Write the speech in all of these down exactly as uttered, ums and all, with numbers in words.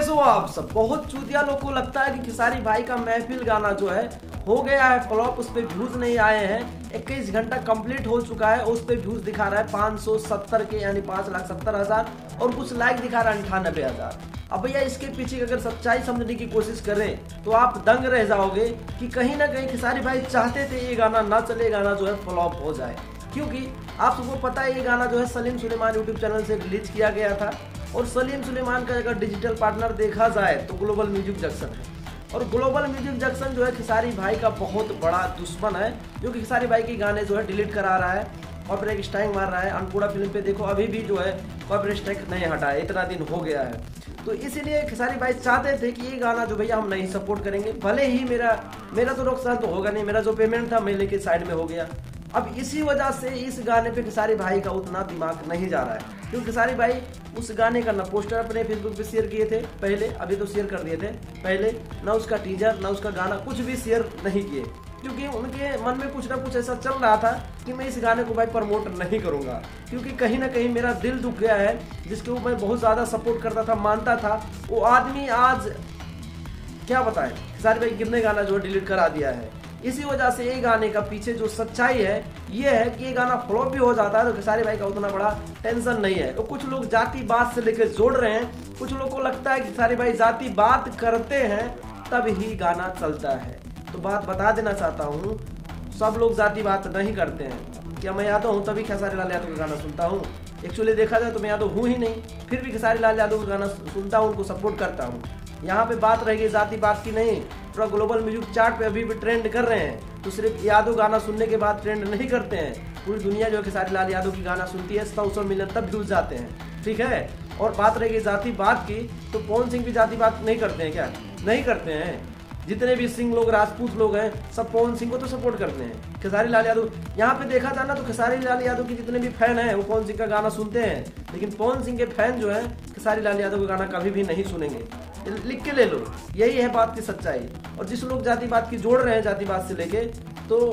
कैसे हो आप सब। बहुत चूतिया लोग को लगता है कि खेसारी भाई का महफिल गाना जो है हो गया है फ्लॉप, उस पर व्यूज नहीं आए हैं। इक्कीस घंटा कंप्लीट हो चुका है, उस पर व्यूज दिखा रहा है पाँच सौ सत्तर के, यानी पाँच लाख सत्तर हज़ार और कुछ लाइक दिखा रहा है अंठानबे हज़ार। अब भैया इसके पीछे अगर सच्चाई समझने की कोशिश करें तो आप दंग रह जाओगे कि कहीं ना कहीं खेसारी भाई चाहते थे ये गाना ना चले, गाना जो है फ्लॉप हो जाए। क्योंकि आप सबको पता है ये गाना जो है सलीम सुलेमान यूट्यूब चैनल से रिलीज किया गया था और सलीम सुलेमान का अगर डिजिटल पार्टनर देखा जाए तो ग्लोबल म्यूजिक जंक्शन है। और ग्लोबल म्यूजिक जंक्शन जो है खेसारी भाई का बहुत बड़ा दुश्मन है, जो कि खेसारी भाई के गाने जो है डिलीट करा रहा है, कॉपीराइट स्ट्राइक मार रहा है। अनपूरा फिल्म पे देखो अभी भी जो है कॉपीराइट स्ट्राइक नहीं हटा, इतना दिन हो गया है। तो इसीलिए खेसारी भाई चाहते थे कि ये गाना जो भैया हम नहीं सपोर्ट करेंगे, भले ही मेरा मेरा तो नुकसान तो होगा नहीं, मेरा जो पेमेंट था मैं लेके साइड में हो गया। अब इसी वजह से इस गाने पे खेसारी भाई का उतना दिमाग नहीं जा रहा है, क्योंकि खेसारी भाई उस गाने का ना पोस्टर अपने फेसबुक पे शेयर किए थे पहले, अभी तो शेयर कर दिए थे पहले, ना उसका टीजर ना उसका गाना कुछ भी शेयर नहीं किए, क्योंकि उनके मन में कुछ ना कुछ ऐसा चल रहा था कि मैं इस गाने को भाई प्रमोट नहीं करूँगा, क्योंकि कहीं ना कहीं मेरा दिल दुख गया है जिसके ऊपर मैं बहुत ज़्यादा सपोर्ट करता था, मानता था। वो आदमी आज क्या बताएं, खेसारी भाई कितने गाना जो डिलीट करा दिया है। इसी वजह से ये गाने का पीछे जो सच्चाई है ये है कि ये गाना फ्लॉप भी हो जाता है तो खेसारी भाई का उतना बड़ा टेंशन नहीं है। तो कुछ लोग जातिवाद से लेकर जोड़ रहे हैं, कुछ लोग को लगता है कि खेसारी भाई जातिवाद करते हैं तब ही गाना चलता है। तो बात बता देना चाहता हूँ, सब लोग जातिवाद नहीं करते हैं। क्या मैं यादव हूँ तभी खेसारी लाल यादव का गाना सुनता हूँ? एक्चुअली देखा जाए तो मैं यादव हूँ ही नहीं, फिर भी खेसारी लाल यादव का गाना सुनता हूँ, उनको सपोर्ट करता हूँ। यहाँ पे बात रहेगी जातिवाद की नहीं। पूरा ग्लोबल म्यूजिक चार्ट पे अभी भी ट्रेंड कर रहे हैं, तो सिर्फ यादव गाना सुनने के बाद ट्रेंड नहीं करते हैं, पूरी दुनिया जो है खेसारी लाल यादव की गाना सुनती है, सौ सौ मिलियन तब व्यूज जाते हैं, ठीक है। और बात रहेगी जातिवाद की, तो पवन सिंह भी जातिवाद नहीं करते हैं क्या? नहीं करते हैं। जितने भी सिंह लोग राजपूत लोग हैं सब पवन सिंह को तो सपोर्ट करते हैं। खेसारी लाल यादव यहाँ पे देखा जाना तो खेसारी लाल यादव के जितने भी फैन हैं वो पवन सिंह का गाना सुनते हैं, लेकिन पवन सिंह के फैन जो है खेसारी लाल यादव का गाना कभी भी नहीं सुनेंगे। लिख के ले लो, यही है बात की सच्चाई। और जिस लोग जातिवाद की जोड़ रहे हैं जातिवाद से लेके, तो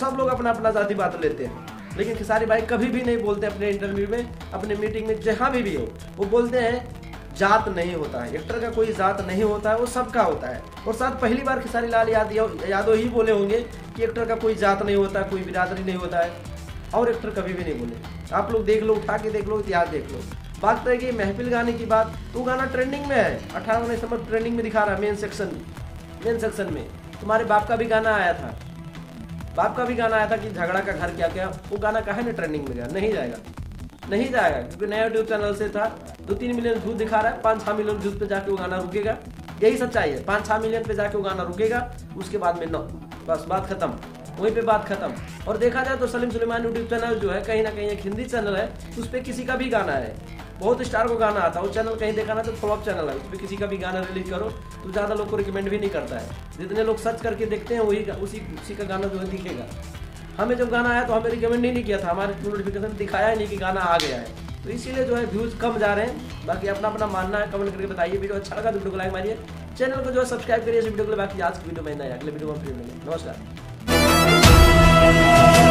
सब लोग अपना अपना जातिवाद लेते हैं, लेकिन खेसारी भाई कभी भी नहीं बोलते अपने इंटरव्यू में, अपने मीटिंग में, जहाँ भी भी हो वो बोलते हैं जात नहीं होता है, एक्टर का कोई जात नहीं होता है, वो सबका होता है। और साथ पहली बार खेसारी लाल यादव यादव ही बोले होंगे कि एक्टर का कोई जात नहीं होता, कोई बिरादरी नहीं होता है, और एक्टर कभी भी नहीं बोले। आप लोग देख लो, उठा के देख लो, इतिहास देख लो। बात करेगी महफिल गाने की बात, तो गाना ट्रेंडिंग में है, अठारह उन्नीस नंबर ट्रेंडिंग में दिखा रहा है मेन सेक्शन में। मेन सेक्शन में तुम्हारे बाप का भी गाना आया था, बाप का भी गाना आया था कि झगड़ा का घर क्या क्या, वो गाना कहा है ना ट्रेंडिंग में गया, नहीं जाएगा, नहीं जाएगा, क्योंकि नया यूट्यूब चैनल से था। दो तीन मिलियन व्यूज दिखा रहा है, पाँच छः मिलियन व्यूज पे जाके वो गाना रुकेगा, यही सच्चाई है। पाँच छः मिलियन पे जाके वो गाना रुकेगा, उसके बाद में नौ, बस बात खत्म, वहीं पे बात खत्म। और देखा जाए तो सलीम सुलेमान यूट्यूब चैनल जो है कहीं ना कहीं एक हिंदी चैनल है, उस पर किसी का भी गाना है, बहुत स्टार को गाना आता है, वो चैनल कहीं देखा ना तो फ्लॉप चैनल है, उस पर किसी का भी गाना रिलीज करो तो ज़्यादा लोग को रिकमेंड भी नहीं करता है। जितने लोग सर्च करके देखते हैं वही उसी उसी का गाना जो है दिखेगा। हमें जब गाना आया तो हमें रिकमेंड ही नहीं किया था, हमारे नोटिफिकेशन दिखाया ही नहीं कि गाना आ गया है, तो इसीलिए जो है व्यूज़ कम जा रहे हैं। बाकी अपना अपना मानना है, कमेंट करके बताइए। वीडियो अच्छा लगा तो वीडियो को लाइक मारिए, चैनल को जो है सब्सक्राइब करिए इस वीडियो के लिए। बाकी आज की वीडियो में नए अगले वीडियो में फिर मिलेंगे। नमस्कार।